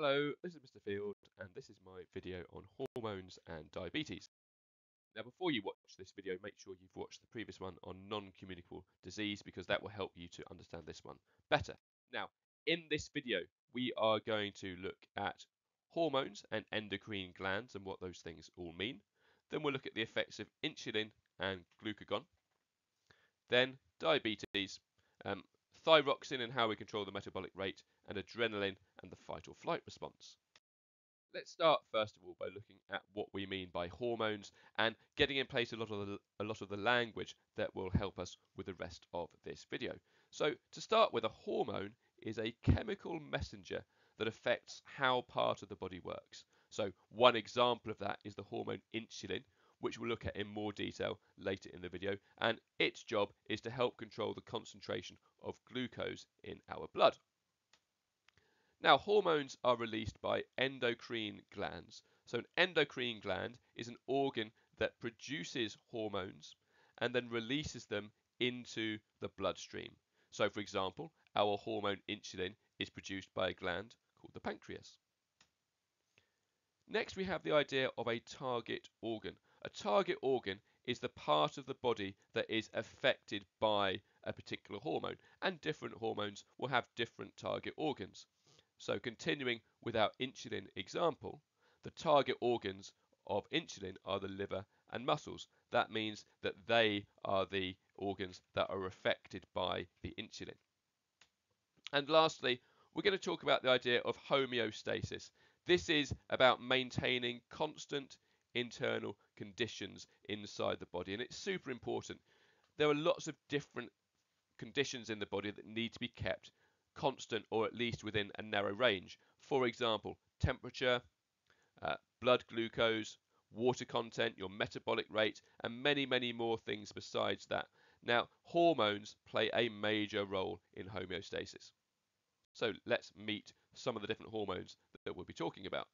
Hello, this is Mr. Field, and this is my video on hormones and diabetes. Now, before you watch this video, make sure you've watched the previous one on non-communicable disease, because that will help you to understand this one better. Now, in this video, we are going to look at hormones and endocrine glands and what those things all mean. Then we'll look at the effects of insulin and glucagon. Then diabetes, thyroxine and how we control the metabolic rate, and adrenaline and the fight or flight response. Let's start first of all by looking at what we mean by hormones and getting in place a lot of the language that will help us with the rest of this video. So to start with, a hormone is a chemical messenger that affects how part of the body works. So one example of that is the hormone insulin, which we'll look at in more detail later in the video, and its job is to help control the concentration of glucose in our blood. Now, hormones are released by endocrine glands. So an endocrine gland is an organ that produces hormones and then releases them into the bloodstream. So for example, our hormone insulin is produced by a gland called the pancreas. Next, we have the idea of a target organ. A target organ is the part of the body that is affected by a particular hormone, and different hormones will have different target organs. So continuing with our insulin example, the target organs of insulin are the liver and muscles. That means that they are the organs that are affected by the insulin. And lastly, we're going to talk about the idea of homeostasis. This is about maintaining constant internal conditions inside the body, and it's super important. There are lots of different conditions in the body that need to be kept constant, or at least within a narrow range. For example, temperature, blood glucose, water content, your metabolic rate, and many more things besides that. Now, hormones play a major role in homeostasis. So let's meet some of the different hormones that we'll be talking about.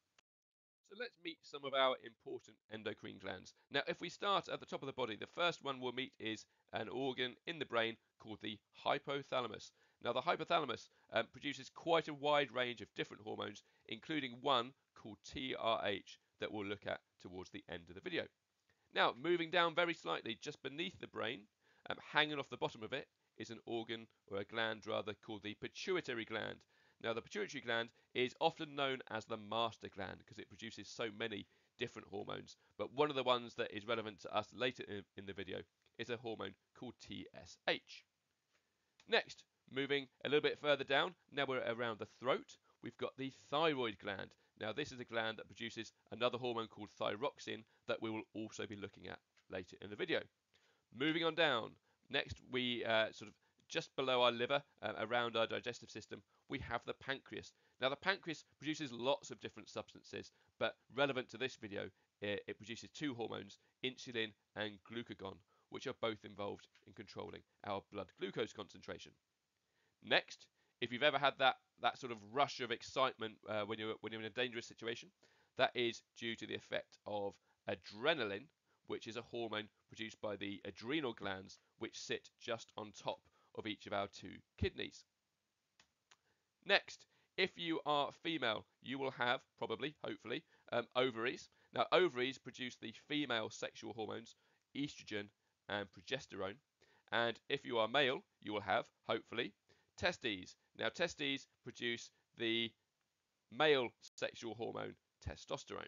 So let's meet some of our important endocrine glands. Now, if we start at the top of the body, the first one we'll meet is an organ in the brain called the hypothalamus. Now, the hypothalamus produces quite a wide range of different hormones, including one called TRH that we'll look at towards the end of the video. Now, moving down very slightly, just beneath the brain, hanging off the bottom of it, is an organ, or a gland rather, called the pituitary gland. Now, the pituitary gland is often known as the master gland because it produces so many different hormones. But one of the ones that is relevant to us later in the video is a hormone called TSH. Next, moving a little bit further down, now we're around the throat, we've got the thyroid gland. Now, this is a gland that produces another hormone called thyroxine that we will also be looking at later in the video. Moving on down, next we sort of just below our liver, around our digestive system, we have the pancreas. Now, the pancreas produces lots of different substances, but relevant to this video, it produces two hormones, insulin and glucagon, which are both involved in controlling our blood glucose concentration. Next, if you've ever had that sort of rush of excitement when you're in a dangerous situation, that is due to the effect of adrenaline, which is a hormone produced by the adrenal glands, which sit just on top of each of our two kidneys. Next, if you are female, you will have probably, hopefully, ovaries. Now, ovaries produce the female sexual hormones, estrogen and progesterone. And if you are male, you will have, hopefully, testes. Now, testes produce the male sexual hormone, testosterone.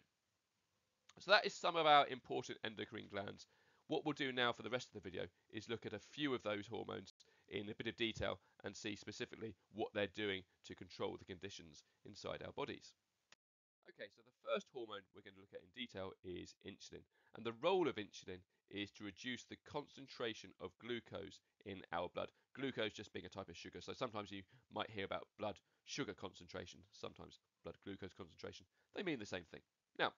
So that is some of our important endocrine glands. What we'll do now for the rest of the video is look at a few of those hormones in a bit of detail and see specifically what they're doing to control the conditions inside our bodies. Okay, so the first hormone we're going to look at in detail is insulin. And the role of insulin is to reduce the concentration of glucose in our blood. Glucose just being a type of sugar. So sometimes you might hear about blood sugar concentration, sometimes blood glucose concentration. They mean the same thing. Now,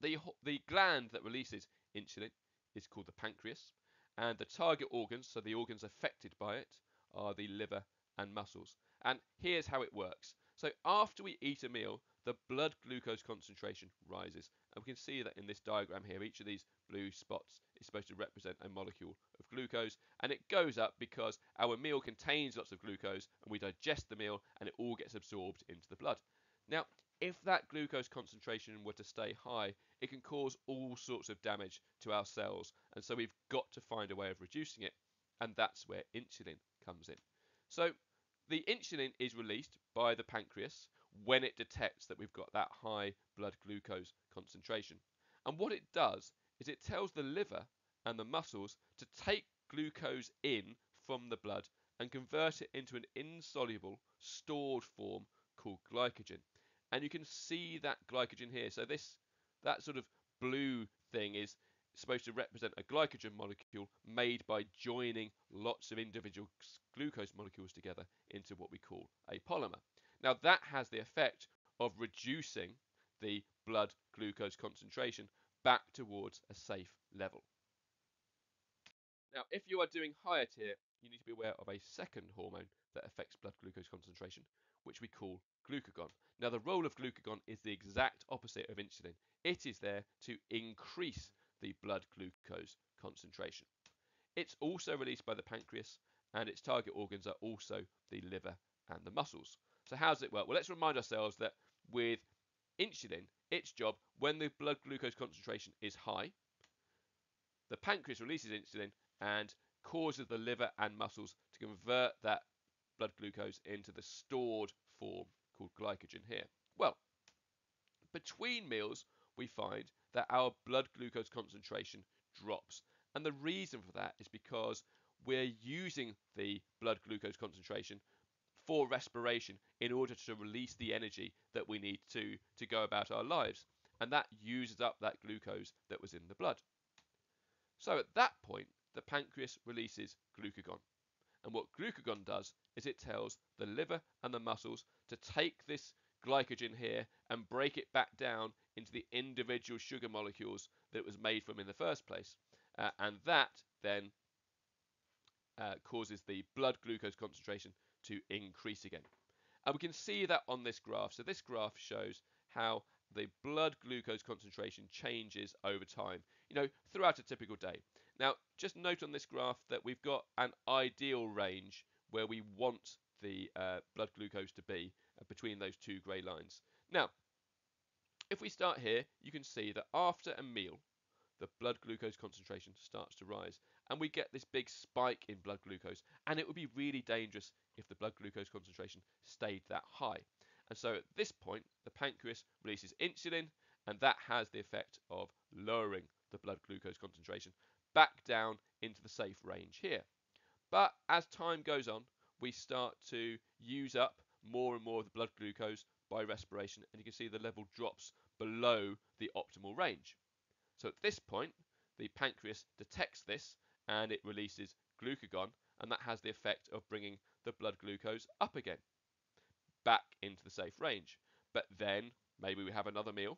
the gland that releases insulin is called the pancreas, and the target organs, so the organs affected by it, are the liver and muscles. And here's how it works. So after we eat a meal, the blood glucose concentration rises, and we can see that in this diagram here. Each of these blue spots is supposed to represent a molecule of glucose, and it goes up because our meal contains lots of glucose, and we digest the meal, and it all gets absorbed into the blood. Now, if that glucose concentration were to stay high, it can cause all sorts of damage to our cells, and so we've got to find a way of reducing it, and that's where insulin comes in. So the insulin is released by the pancreas when it detects that we've got that high blood glucose concentration. And what it does is it tells the liver and the muscles to take glucose in from the blood and convert it into an insoluble stored form called glycogen. And you can see that glycogen here. So that sort of blue thing is supposed to represent a glycogen molecule made by joining lots of individual glucose molecules together into what we call a polymer. Now that has the effect of reducing the blood glucose concentration back towards a safe level. Now, if you are doing higher tier, you need to be aware of a second hormone that affects blood glucose concentration, which we call glucagon. Now, the role of glucagon is the exact opposite of insulin. It is there to increase the blood glucose concentration. It's also released by the pancreas, and its target organs are also the liver and the muscles. So how does it work? Well, let's remind ourselves that with insulin, its job, when the blood glucose concentration is high, the pancreas releases insulin and causes the liver and muscles to convert that blood glucose into the stored form called glycogen here. Well, between meals, we find that our blood glucose concentration drops. And the reason for that is because we're using the blood glucose concentration for respiration in order to release the energy that we need to go about our lives. And that uses up that glucose that was in the blood. So at that point, the pancreas releases glucagon. And what glucagon does is it tells the liver and the muscles to take this glycogen here and break it back down into the individual sugar molecules that it was made from in the first place. And that then causes the blood glucose concentration to increase again. And we can see that on this graph. So this graph shows how the blood glucose concentration changes over time, you know, throughout a typical day. Now, just note on this graph that we've got an ideal range where we want the blood glucose to be between those two grey lines. Now, if we start here, you can see that after a meal, the blood glucose concentration starts to rise and we get this big spike in blood glucose. And it would be really dangerous if the blood glucose concentration stayed that high. And so at this point, the pancreas releases insulin, and that has the effect of lowering the blood glucose concentration back down into the safe range here. But as time goes on, we start to use up more and more of the blood glucose by respiration, and you can see the level drops below the optimal range. So at this point, the pancreas detects this and it releases glucagon, and that has the effect of bringing the blood glucose up again, back into the safe range. But then maybe we have another meal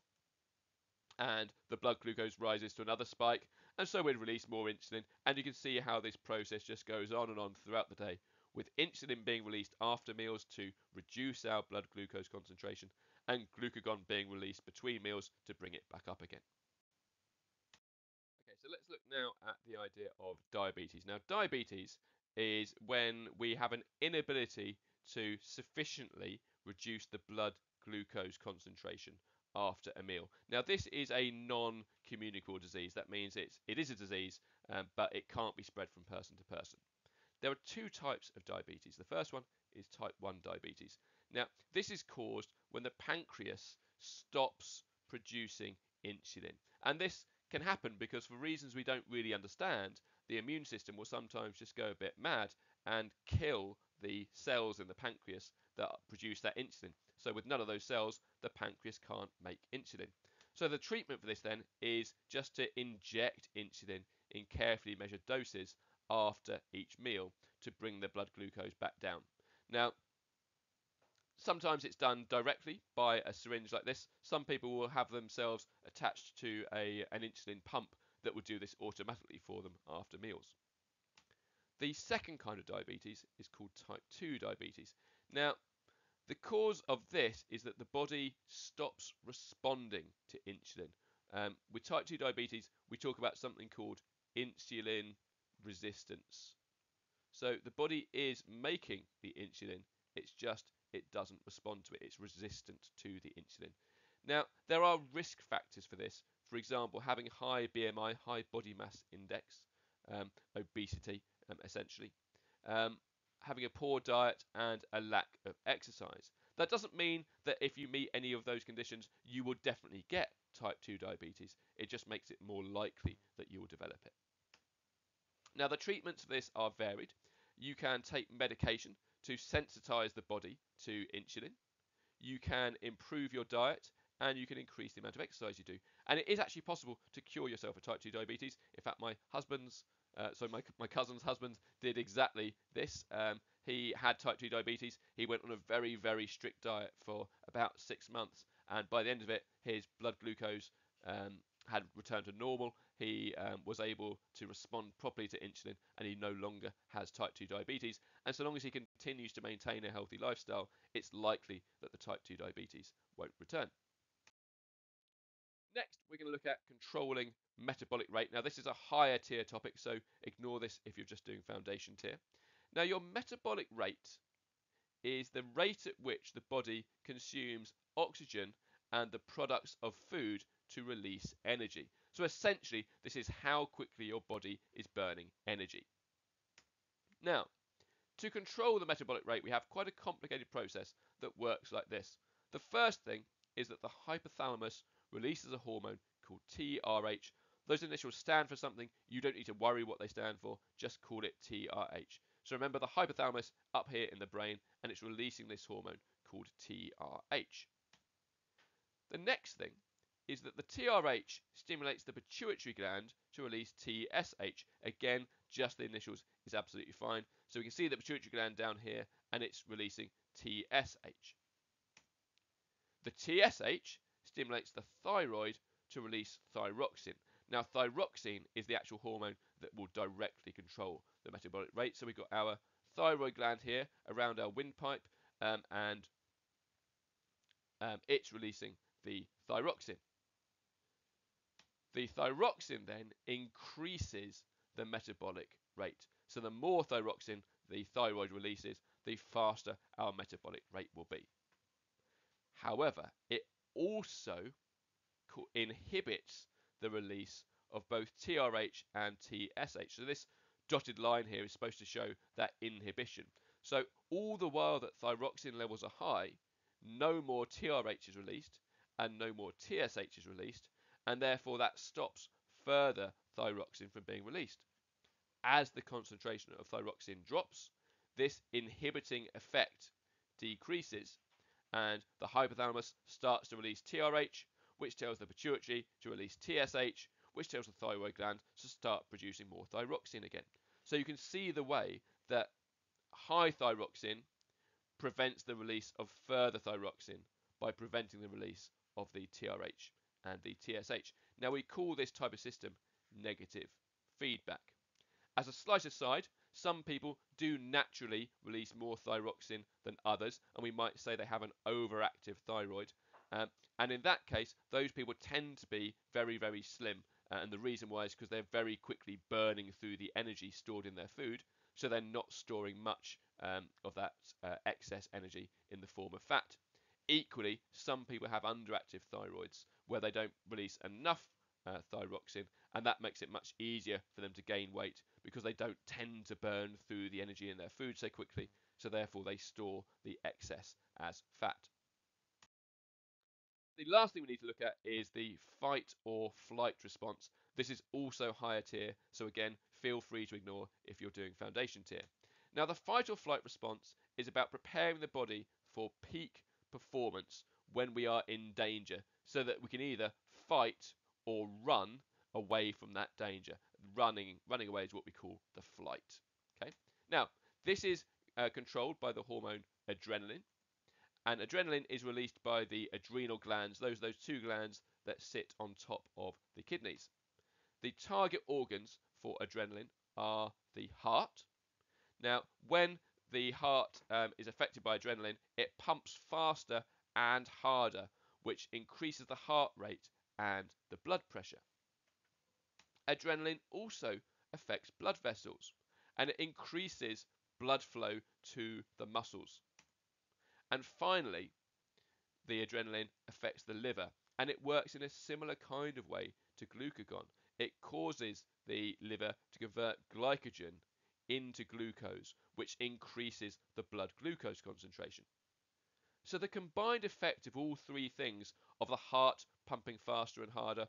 and the blood glucose rises to another spike, and so we'd release more insulin. And you can see how this process just goes on and on throughout the day, with insulin being released after meals to reduce our blood glucose concentration and glucagon being released between meals to bring it back up again. Okay, so let's look now at the idea of diabetes. Now, diabetes is when we have an inability to sufficiently reduce the blood glucose concentration after a meal. Now, this is a non-communicable disease. That means it is a disease, but it can't be spread from person to person. There are two types of diabetes. The first one is type 1 diabetes. Now, this is caused when the pancreas stops producing insulin. And this can happen because, for reasons we don't really understand, the immune system will sometimes just go a bit mad and kill the cells in the pancreas that produce that insulin. So with none of those cells, the pancreas can't make insulin. So the treatment for this then is just to inject insulin in carefully measured doses after each meal to bring the blood glucose back down. Now, sometimes it's done directly by a syringe like this. Some people will have themselves attached to an insulin pump that will do this automatically for them after meals. The second kind of diabetes is called type 2 diabetes. Now, the cause of this is that the body stops responding to insulin. With type 2 diabetes, we talk about something called insulin resistance. So the body is making the insulin, it's just it doesn't respond to it. It's resistant to the insulin. Now, there are risk factors for this. For example, having high BMI, high body mass index, obesity, essentially, having a poor diet and a lack of exercise. That doesn't mean that if you meet any of those conditions, you will definitely get type 2 diabetes. It just makes it more likely that you will develop it. Now, the treatments for this are varied. You can take medication to sensitize the body to insulin. You can improve your diet, and you can increase the amount of exercise you do. And it is actually possible to cure yourself of type 2 diabetes. In fact, my cousin's husband did exactly this. He had type 2 diabetes. He went on a very, very strict diet for about 6 months. And by the end of it, his blood glucose had returned to normal. He was able to respond properly to insulin, and he no longer has type 2 diabetes. And so long as he continues to maintain a healthy lifestyle, it's likely that the type 2 diabetes won't return. Next, we're going to look at controlling metabolic rate. Now, this is a higher tier topic, so ignore this if you're just doing foundation tier. Now, your metabolic rate is the rate at which the body consumes oxygen and the products of food to release energy. So essentially, this is how quickly your body is burning energy. Now, to control the metabolic rate, we have quite a complicated process that works like this. The first thing is that the hypothalamus releases a hormone called TRH. Those initials stand for something. You don't need to worry what they stand for. Just call it TRH. So remember the hypothalamus up here in the brain, and it's releasing this hormone called TRH. The next thing is that the TRH stimulates the pituitary gland to release TSH. Again, just the initials is absolutely fine. So we can see the pituitary gland down here, and it's releasing TSH. The TSH stimulates the thyroid to release thyroxine. Now, thyroxine is the actual hormone that will directly control the metabolic rate. So we've got our thyroid gland here around our windpipe, and it's releasing the thyroxine. The thyroxine then increases the metabolic rate. So the more thyroxine the thyroid releases, the faster our metabolic rate will be. However, it also inhibits the release of both TRH and TSH. So this dotted line here is supposed to show that inhibition. So all the while that thyroxine levels are high, no more TRH is released and no more TSH is released, and therefore that stops further thyroxine from being released. As the concentration of thyroxine drops, this inhibiting effect decreases, and the hypothalamus starts to release TRH, which tells the pituitary to release TSH, which tells the thyroid gland to start producing more thyroxine again. So you can see the way that high thyroxine prevents the release of further thyroxine by preventing the release of the TRH and the TSH. Now, we call this type of system negative feedback. As a slight aside, some people do naturally release more thyroxine than others, and we might say they have an overactive thyroid. And in that case, those people tend to be very, very slim. And the reason why is because they're very quickly burning through the energy stored in their food. So they're not storing much of that excess energy in the form of fat. Equally, some people have underactive thyroids where they don't release enough thyroxine, and that makes it much easier for them to gain weight because they don't tend to burn through the energy in their food so quickly, so therefore they store the excess as fat. The last thing we need to look at is the fight or flight response. This is also higher tier, so again, feel free to ignore if you're doing foundation tier. Now, the fight or flight response is about preparing the body for peak performance when we are in danger, so that we can either fight or run away from that danger. Running away is what we call the flight. Okay. Now, this is controlled by the hormone adrenaline, and adrenaline is released by the adrenal glands. Those are those two glands that sit on top of the kidneys. The target organs for adrenaline are the heart. Now, when the heart is affected by adrenaline, it pumps faster and harder, which increases the heart rate and the blood pressure. Adrenaline also affects blood vessels, and it increases blood flow to the muscles. And finally, the adrenaline affects the liver, and it works in a similar kind of way to glucagon. It causes the liver to convert glycogen into glucose, which increases the blood glucose concentration. So the combined effect of all three things, of the heart pumping faster and harder,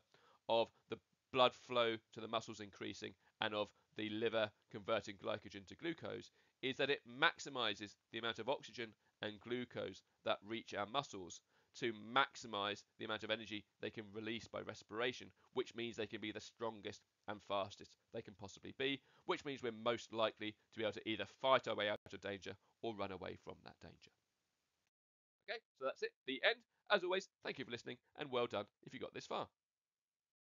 of the blood flow to the muscles increasing, and of the liver converting glycogen to glucose, is that it maximizes the amount of oxygen and glucose that reach our muscles to maximize the amount of energy they can release by respiration, which means they can be the strongest and fastest they can possibly be, which means we're most likely to be able to either fight our way out of danger or run away from that danger. Okay, so that's it, the end. As always, thank you for listening, and well done if you got this far.